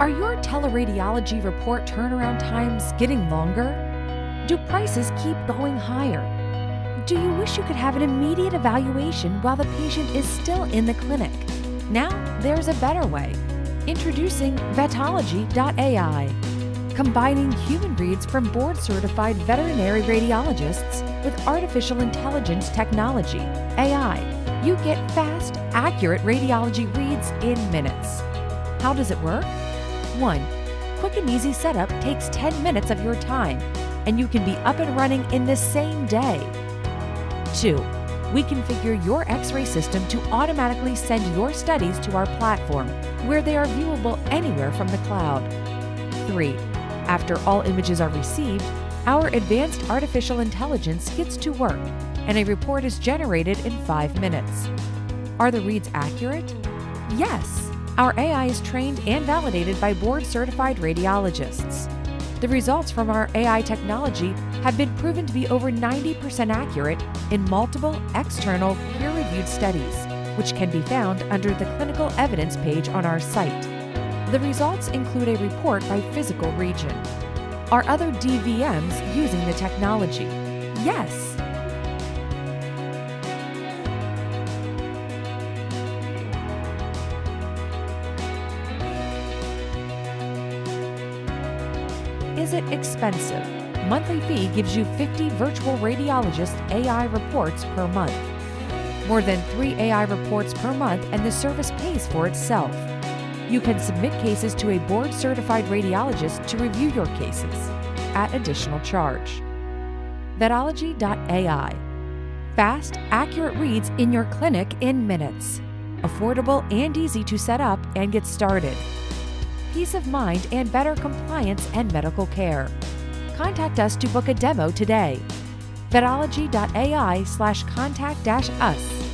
Are your teleradiology report turnaround times getting longer? Do prices keep going higher? Do you wish you could have an immediate evaluation while the patient is still in the clinic? Now there's a better way. Introducing Vetology.ai. Combining human reads from board-certified veterinary radiologists with artificial intelligence technology, AI, you get fast, accurate radiology reads in minutes. How does it work? 1. Quick and easy setup takes 10 minutes of your time, and you can be up and running in the same day. 2. We configure your X-ray system to automatically send your studies to our platform, where they are viewable anywhere from the cloud. 3. After all images are received, our advanced artificial intelligence gets to work, and a report is generated in 5 minutes. Are the reads accurate? Yes! Our AI is trained and validated by board-certified radiologists. The results from our AI technology have been proven to be over 90% accurate in multiple external peer-reviewed studies, which can be found under the clinical evidence page on our site. The results include a report by physical region. Are other DVMs using the technology? Yes! Is it expensive? Monthly fee gives you 50 virtual radiologist AI reports per month. More than 3 AI reports per month, and the service pays for itself. You can submit cases to a board-certified radiologist to review your cases at additional charge. Vetology.ai. Fast, accurate reads in your clinic in minutes. Affordable and easy to set up and get started. Peace of mind and better compliance and medical care. Contact us to book a demo today. Vetology.ai/contact-us.